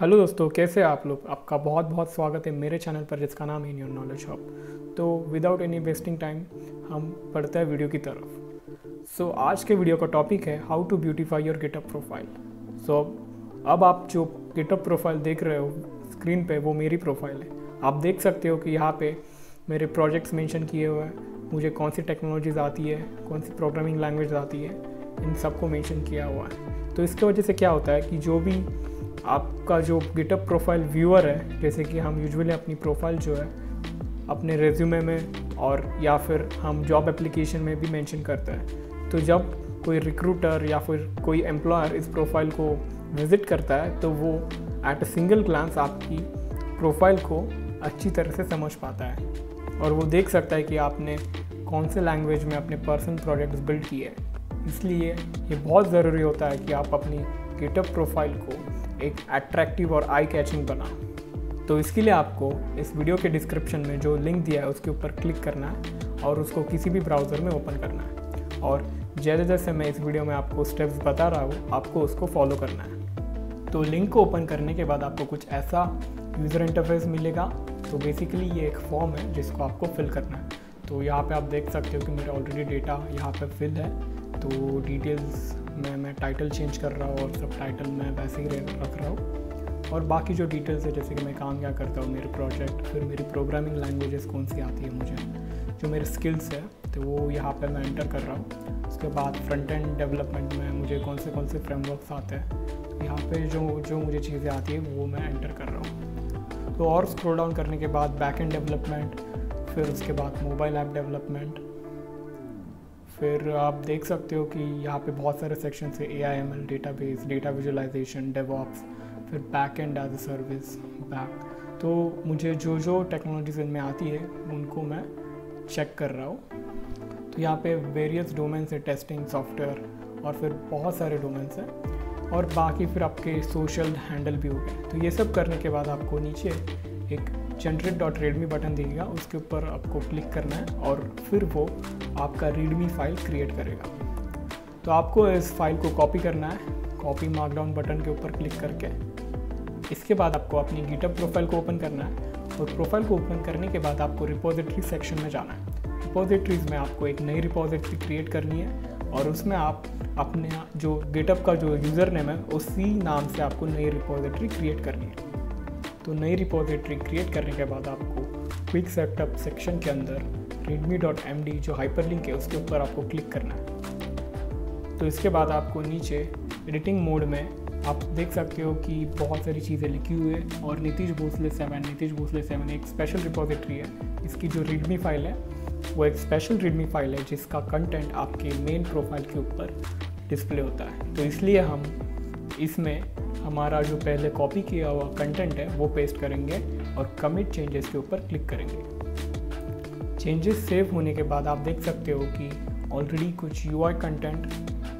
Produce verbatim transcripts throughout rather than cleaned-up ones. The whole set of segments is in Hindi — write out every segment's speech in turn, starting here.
हेलो दोस्तों, कैसे आप लोग। आपका बहुत बहुत स्वागत है मेरे चैनल पर जिसका नाम है नियॉन नॉलेज हब। तो विदाउट एनी वेस्टिंग टाइम हम पढ़ते हैं वीडियो की तरफ। सो so, आज के वीडियो का टॉपिक है how to beautify your GitHub profile. So अब आप जो गिटहब प्रोफाइल देख रहे हो स्क्रीन पे, वो मेरी प्रोफाइल है। आप देख सकते हो कि यहाँ पर मेरे प्रोजेक्ट्स मैंशन किए हुए हैं, मुझे कौन सी टेक्नोलॉजीज़ आती है, कौन सी प्रोग्रामिंग लैंग्वेज आती है, इन सबको मैंशन किया हुआ है। तो इसकी वजह से क्या होता है कि जो भी आपका जो गिटहब प्रोफाइल व्यूअर है, जैसे कि हम यूजुअली अपनी प्रोफाइल जो है अपने रेज्यूमे में और या फिर हम जॉब एप्लीकेशन में भी मेंशन करते हैं, तो जब कोई रिक्रूटर या फिर कोई एम्प्लॉयर इस प्रोफाइल को विज़िट करता है तो वो एट अ सिंगल ग्लांस आपकी प्रोफाइल को अच्छी तरह से समझ पाता है और वो देख सकता है कि आपने कौन से लैंग्वेज में अपने पर्सनल प्रोजेक्ट्स बिल्ड किए हैं। इसलिए ये बहुत ज़रूरी होता है कि आप अपनी गिटहब प्रोफाइल को एक अट्रैक्टिव और आई कैचिंग बना। तो इसके लिए आपको इस वीडियो के डिस्क्रिप्शन में जो लिंक दिया है उसके ऊपर क्लिक करना है और उसको किसी भी ब्राउज़र में ओपन करना है, और जैसे जैसे मैं इस वीडियो में आपको स्टेप्स बता रहा हूँ आपको उसको फॉलो करना है। तो लिंक को ओपन करने के बाद आपको कुछ ऐसा यूज़र इंटरफेस मिलेगा। तो बेसिकली ये एक फॉर्म है जिसको आपको फिल करना है। तो यहाँ पर आप देख सकते हो कि मेरा ऑलरेडी डेटा यहाँ पर फिल है। तो डिटेल्स मैं मैं टाइटल चेंज कर रहा हूँ और सब टाइटल मैं वैसे ही रख रहा हूँ, और बाकी जो डिटेल्स है जैसे कि मैं काम क्या करता हूँ, मेरे प्रोजेक्ट, फिर मेरी प्रोग्रामिंग लैंग्वेजेस कौन सी आती है मुझे, जो मेरे स्किल्स है तो वो यहाँ पे मैं एंटर कर रहा हूँ। उसके बाद फ्रंट एंड डेवलपमेंट में मुझे कौन से कौन से फ्रेमवर्क्स आते हैं, यहाँ पर जो जो मुझे चीज़ें आती है वो मैं एंटर कर रहा हूँ। तो और स्क्रोल डाउन करने के बाद बैक एंड डेवलपमेंट, फिर उसके बाद मोबाइल ऐप डेवलपमेंट, फिर आप देख सकते हो कि यहाँ पे बहुत सारे सेक्शन है, A I M L, database, data visualisation, DevOps, फिर back end as a service, back. तो मुझे जो जो टेक्नोलॉजीज इनमें आती है उनको मैं चेक कर रहा हूँ। तो यहाँ पे वेरियस डोमेन्स है, टेस्टिंग, सॉफ्टवेयर, और फिर बहुत सारे डोमेन्स हैं, और बाकी फिर आपके सोशल हैंडल भी हो गए। तो ये सब करने के बाद आपको नीचे एक जनरेट डॉट रेडमी बटन दिखेगा, उसके ऊपर आपको क्लिक करना है और फिर वो आपका रीडमी फाइल क्रिएट करेगा। तो आपको इस फाइल को कॉपी करना है, कॉपी मार्कडाउन बटन के ऊपर क्लिक करके। इसके बाद आपको अपनी गिटहब प्रोफाइल को ओपन करना है, और प्रोफाइल को ओपन करने के बाद आपको रिपोजिटरी सेक्शन में जाना है। रिपोजिटरीज में आपको एक नई रिपोजिटरी क्रिएट करनी है और उसमें आप अपने जो गिटहब का जो यूज़र नेम है उसी नाम से आपको नई रिपोजिटरी क्रिएट करनी है। तो नई रिपोजिटरी क्रिएट करने के बाद आपको क्विक सेटअप सेक्शन के अंदर readme.md जो हाइपरलिंक है उसके ऊपर आपको क्लिक करना है। तो इसके बाद आपको नीचे एडिटिंग मोड में आप देख सकते हो कि बहुत सारी चीज़ें लिखी हुई है, और नीतीश भोसले सेवन नीतीश भोसले सेवन एक स्पेशल रिपोजिटरी है। इसकी जो readme फाइल है वो एक स्पेशल readme फाइल है जिसका कंटेंट आपके मेन प्रोफाइल के ऊपर डिस्प्ले होता है। तो इसलिए हम इसमें हमारा जो पहले कॉपी किया हुआ कंटेंट है वो पेस्ट करेंगे और कमिट चेंजेस के ऊपर क्लिक करेंगे। चेंजेस सेव होने के बाद आप देख सकते हो कि ऑलरेडी कुछ यूआई कंटेंट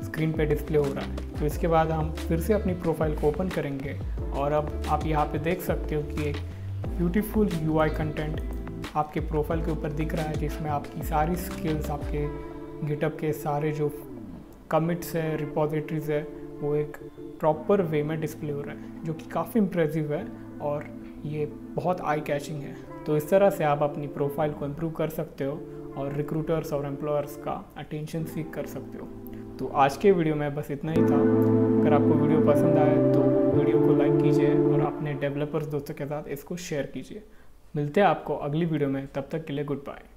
स्क्रीन पे डिस्प्ले हो रहा है। तो इसके बाद हम फिर से अपनी प्रोफाइल को ओपन करेंगे, और अब आप यहाँ पे देख सकते हो कि एक ब्यूटीफुल यूआई कंटेंट आपके प्रोफाइल के ऊपर दिख रहा है, जिसमें आपकी सारी स्किल्स, आपके गिटहब के सारे जो कमिट्स है, रिपोजिटरीज है, वो एक प्रॉपर वे में डिस्प्ले हो रहा है, जो कि काफ़ी इंप्रेसिव है और ये बहुत आई कैचिंग है। तो इस तरह से आप अपनी प्रोफाइल को इम्प्रूव कर सकते हो और रिक्रूटर्स और एम्प्लॉयर्स का अटेंशन सीख कर सकते हो। तो आज के वीडियो में बस इतना ही था। अगर आपको वीडियो पसंद आए तो वीडियो को लाइक कीजिए और अपने डेवलपर्स दोस्तों के साथ इसको शेयर कीजिए। मिलते हैं आपको अगली वीडियो में, तब तक के लिए गुड बाय।